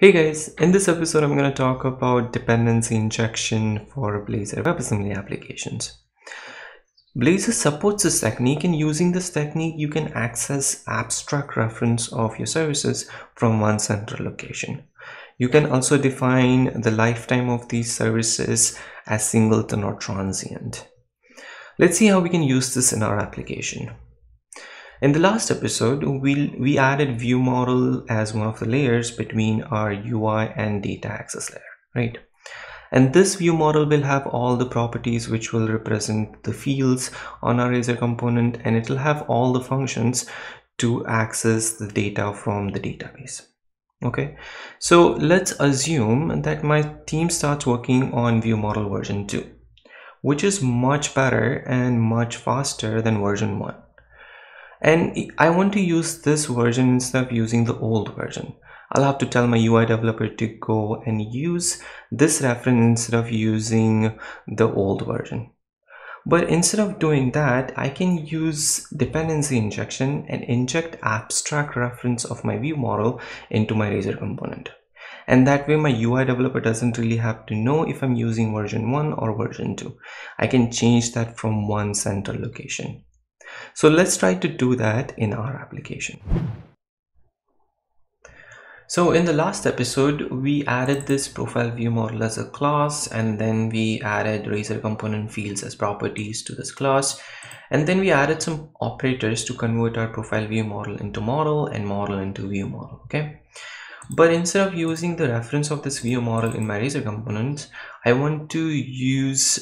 Hey guys, in this episode I'm going to talk about dependency injection for Blazor WebAssembly applications. Blazor supports this technique, and using this technique you can access abstract reference of your services from one central location. You can also define the lifetime of these services as singleton or transient. Let's see how we can use this in our application. In the last episode, we added view model as one of the layers between our UI and data access layer, right? And this view model will have all the properties which will represent the fields on our Razor component, and it will have all the functions to access the data from the database. Okay, so let's assume that my team starts working on view model version 2, which is much better and much faster than version 1. And I want to use this version instead of using the old version. I'll have to tell my UI developer to go and use this reference instead of using the old version. But instead of doing that, I can use dependency injection and inject abstract reference of my view model into my Razor component. And that way my UI developer doesn't really have to know if I'm using version 1 or version 2. I can change that from one central location. So let's try to do that in our application. So in the last episode, we added this profile view model as a class, and then we added Razor component fields as properties to this class. And then we added some operators to convert our profile view model into model and model into view model, okay? But instead of using the reference of this view model in my Razor components, I want to use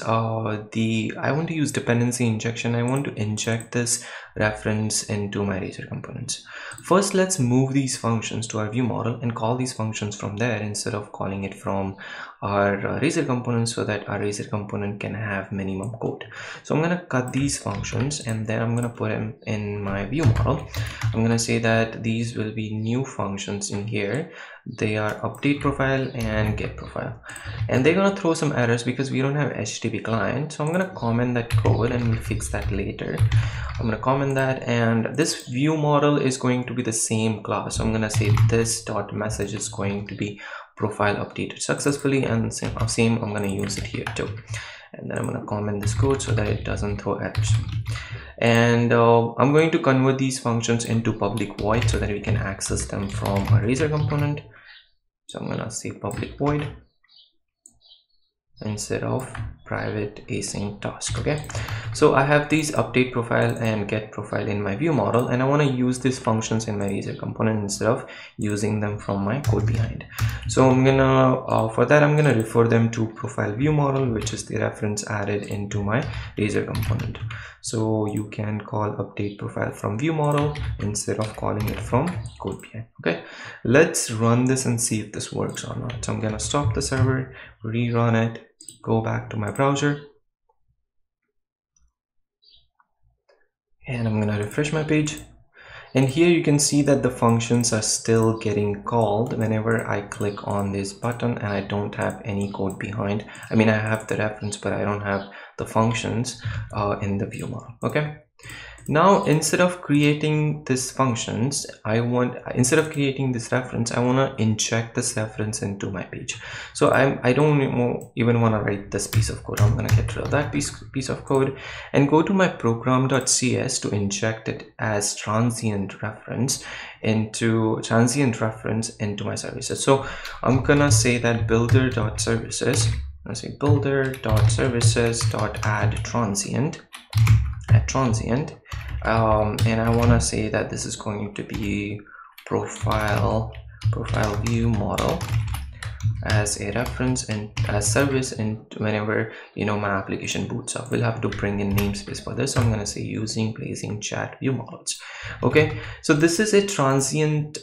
dependency injection. I want to inject this reference into my Razor components. First, let's move these functions to our view model and call these functions from there instead of calling it from our Razor components, so that our Razor component can have minimum code. So I'm going to cut these functions and then I'm going to put them in my view model. I'm going to say that these will be new functions in here. They are update profile and get profile, and they're going to throw some errors because we don't have HTTP client. So I'm going to comment that code and we'll fix that later. I'm going to comment that, and this view model is going to be the same class. So I'm going to say this dot message is going to be profile updated successfully, and same I'm going to use it here too. And then I'm going to comment this code so that it doesn't throw errors. And I'm going to convert these functions into public void so that we can access them from our Razor component. So I'm going to say public void instead of private async task. Okay, so I have these update profile and get profile in my view model, and I want to use these functions in my Razor component instead of using them from my code behind. So I'm gonna for that I'm gonna refer them to profile view model, which is the reference added into my Razor component. So you can call update profile from view model instead of calling it from code behind. Okay, let's run this and see if this works or not. So I'm gonna stop the server, rerun it, go back to my browser, and I'm gonna refresh my page. And here you can see that the functions are still getting called whenever I click on this button, and I don't have any code behind. I mean, I have the reference, but I don't have the functions in the view model. Okay, now instead of creating this functions, instead of creating this reference, I want to inject this reference into my page. So I don't even want to write this piece of code. I'm going to get rid of that piece of code and go to my Program.cs to inject it as transient reference into my services. So I'm going to say that builder.services, let's say builder.services.addTransient and I want to say that this is going to be profile view model as a reference and as service, and whenever my application boots up, we'll have to bring in namespace for this. So I'm going to say using BlazingChat view models. Okay, so this is a transient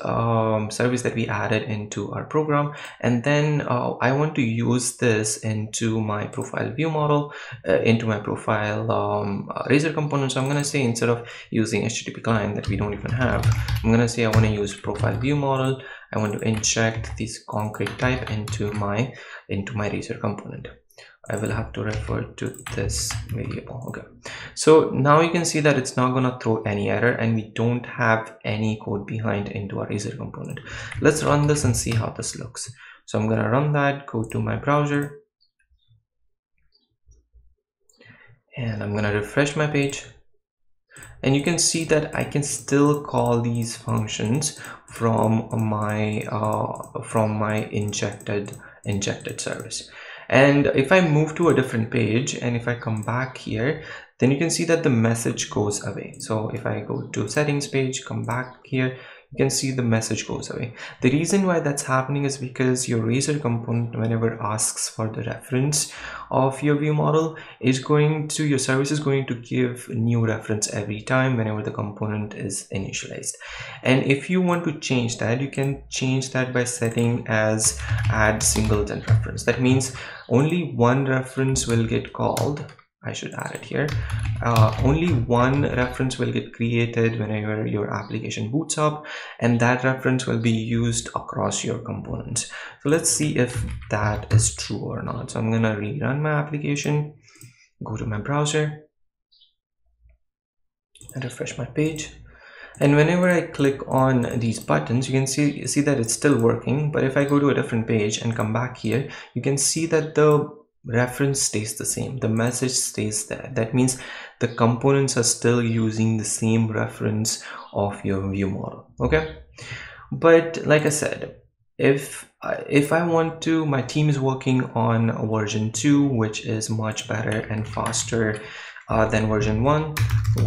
service that we added into our program, and then I want to use this into my profile view model, into my profile Razor component. So I'm going to say, instead of using HTTP client that we don't even have, I'm going to say I want to use profile view model. I want to inject this concrete type into my Razor component. I will have to refer to this variable. Okay, So now you can see that it's not going to throw any error and we don't have any code behind into our user component. Let's run this and see how this looks. So I'm going to run that, go to my browser, and I'm going to refresh my page. And you can see that I can still call these functions from my injected service. And if I move to a different page and if I come back here, then you can see that the message goes away. So if I go to settings page, come back here, you can see the message goes away. The reason why that's happening is because your razor component, whenever asks for the reference of your view model, is going to, your service is going to give new reference every time whenever the component is initialized. And if you want to change that, you can change that by setting as add singleton reference. That means only one reference will get called. I should add it here. Only one reference will get created whenever your application boots up, and that reference will be used across your components. So let's see if that is true or not. So I'm gonna rerun my application, go to my browser and refresh my page. And whenever I click on these buttons, you can see that it's still working. But if I go to a different page and come back here, you can see that the reference stays the same, the message stays there. That means the components are still using the same reference of your view model. Okay, but like I said, if I want to, my team is working on version 2, which is much better and faster than version 1,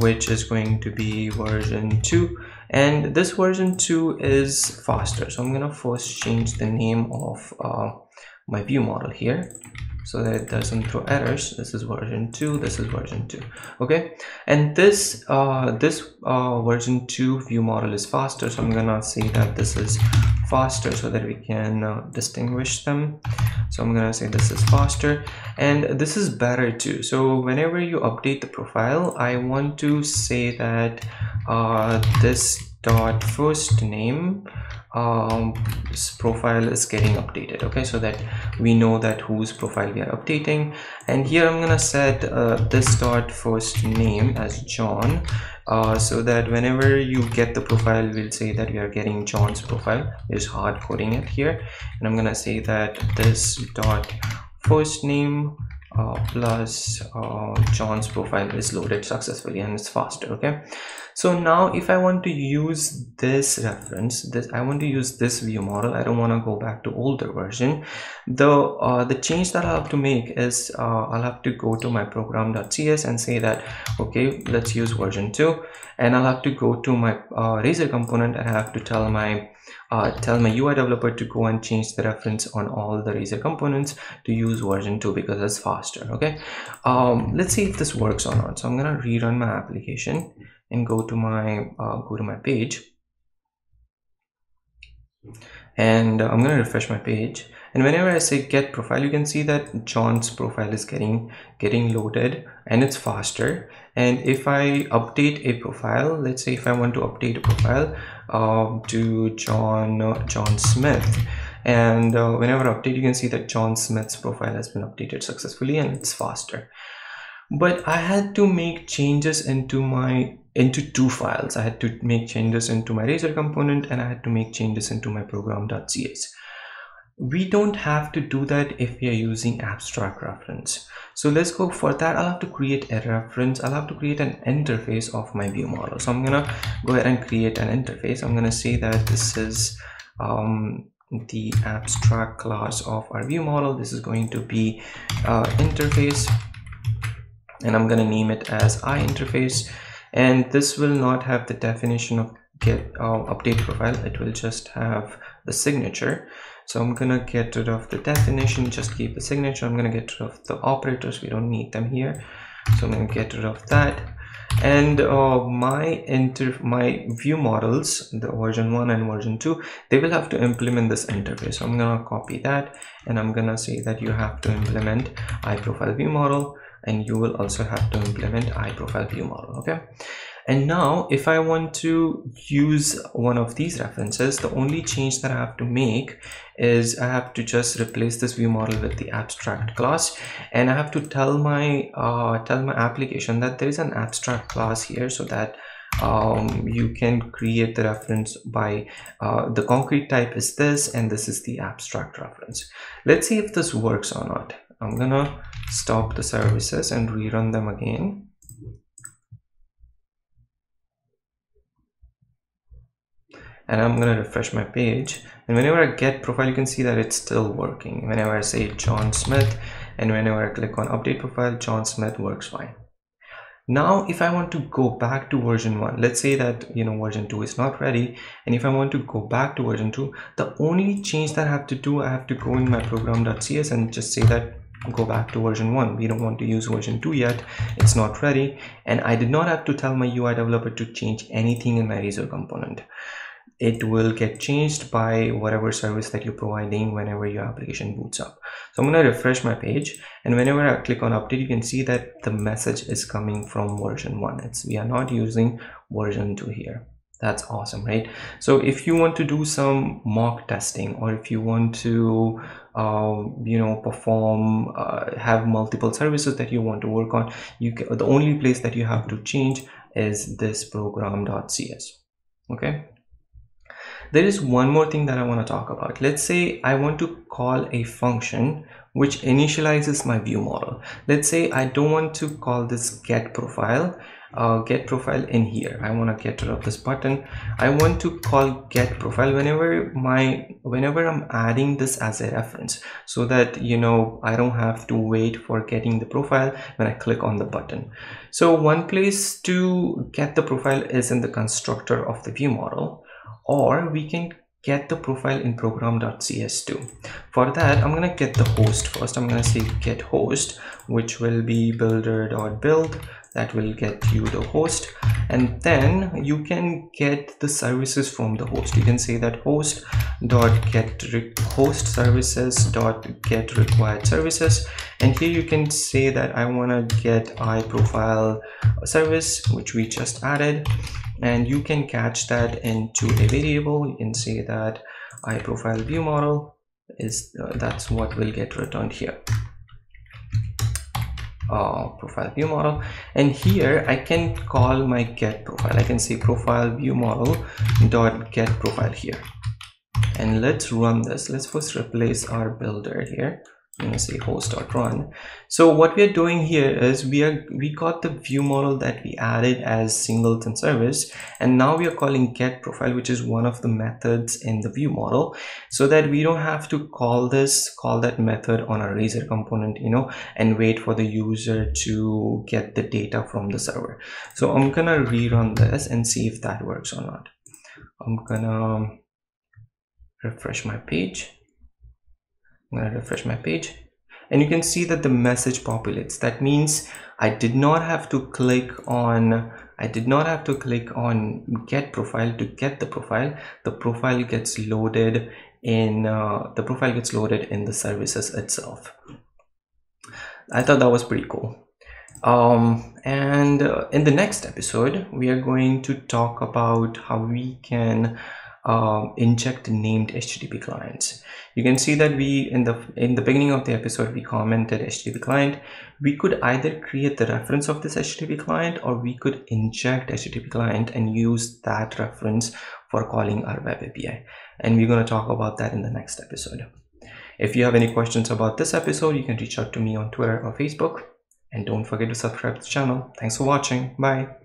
which is going to be version 2. And this version 2 is faster, so I'm gonna first change the name of my view model here so that it doesn't throw errors. This is version 2, this is version 2. Okay, and this version 2 view model is faster, so I'm gonna say that this is faster so that we can distinguish them. So I'm gonna say this is faster, and this is better too. So whenever you update the profile, I want to say that this dot first name profile is getting updated, okay, so that we know that whose profile we are updating. And here I'm gonna set this dot first name as John, so that whenever you get the profile, we'll say that we are getting John's profile. Is hard coding it here, and I'm gonna say that this dot first name plus John's profile is loaded successfully, and it's faster. Okay, so now if I want to use this reference, I want to use this view model, I don't want to go back to older version. The change that I'll have to make is I'll have to go to my program.cs and say that, okay, let's use version 2, and I'll have to go to my razor component and I have to tell my UI developer to go and change the reference on all the razor components to use version 2 because it's faster. Okay, let's see if this works or not. So I'm gonna rerun my application and go to my page, and I'm gonna refresh my page. And whenever I say get profile, you can see that John's profile is getting loaded, and it's faster. And if I update a profile, let's say if I want to update a profile to John Smith, and whenever I update, you can see that John Smith's profile has been updated successfully, and it's faster. But I had to make changes into two files. I had to make changes into my razor component, and I had to make changes into my program.cs. We don't have to do that if we are using abstract reference. So let's go for that. I'll have to create a reference. I'll have to create an interface of my view model. So I'm gonna go ahead and create an interface. I'm gonna say that this is the abstract class of our view model. This is going to be interface, and I'm gonna name it as iInterface. And this will not have the definition of get update profile. It will just have the signature. So I'm gonna get rid of the definition, just keep the signature. I'm gonna get rid of the operators, we don't need them here, so I'm gonna get rid of that. And my view models, the version 1 and version 2, they will have to implement this interface. So I'm gonna copy that, and I'm gonna say that you have to implement iProfileViewModel, and you will also have to implement iProfileViewModel. Okay, And now if I want to use one of these references, the only change that I have to make is I have to just replace this view model with the abstract class, and I have to tell my application that there is an abstract class here, so that you can create the reference by the concrete type is this, and this is the abstract reference. Let's see if this works or not. I'm gonna stop the services and rerun them again. And I'm gonna refresh my page, and whenever I get profile, you can see that it's still working. Whenever I say John Smith, and whenever I click on update profile, John Smith works fine. Now if I want to go back to version 1, let's say that version 2 is not ready, and if I want to go back to version 2, the only change that I have to do, I have to go in my program.cs and just say that go back to version 1. We don't want to use version 2 yet, it's not ready, and I did not have to tell my UI developer to change anything in my razor component. It will get changed by whatever service that you're providing whenever your application boots up. So I'm going to refresh my page, and whenever I click on update, you can see that the message is coming from version 1. We are not using version 2 here. That's awesome, right? So if you want to do some mock testing, or if you want to perform have multiple services that you want to work on, the only place that you have to change is this program.cs. okay, there is one more thing that I want to talk about. Let's say I want to call a function which initializes my view model. Let's say I don't want to call this get profile in here. I want to get rid of this button. I want to call get profile whenever I'm adding this as a reference, so that I don't have to wait for getting the profile when I click on the button. So one place to get the profile is in the constructor of the view model, or we can get the profile in program.cs too. For that, I'm gonna get the host first. I'm gonna say get host, which will be builder.build. That will get you the host, and then you can get the services from the host. You can say that host.getRequired services, and here you can say that I want to get iProfile service, which we just added, and you can catch that into a variable. You can say that iProfileViewModel is that's what will get returned here. Profile view model, and here I can call my get profile. I can say profile view model dot get profile here, and let's run this. Let's first replace our builder here. I'm gonna say host.run. So what we are doing here is we got the view model that we added as singleton service, and now we are calling get profile, which is one of the methods in the view model, so that we don't have to call that method on our razor component, and wait for the user to get the data from the server. So I'm gonna rerun this and see if that works or not. I'm gonna refresh my page. I'm going to refresh my page, and you can see that the message populates. That means I did not have to click on get profile to get the profile. The profile gets loaded in the services itself. I thought that was pretty cool. And in the next episode, we are going to talk about how we can inject named HTTP clients. You can see that we in the beginning of the episode we commented HTTP client. We could either create the reference of this HTTP client, or we could inject HTTP client and use that reference for calling our web API. And we're going to talk about that in the next episode. If you have any questions about this episode, you can reach out to me on Twitter or Facebook. And don't forget to subscribe to the channel. Thanks for watching. Bye.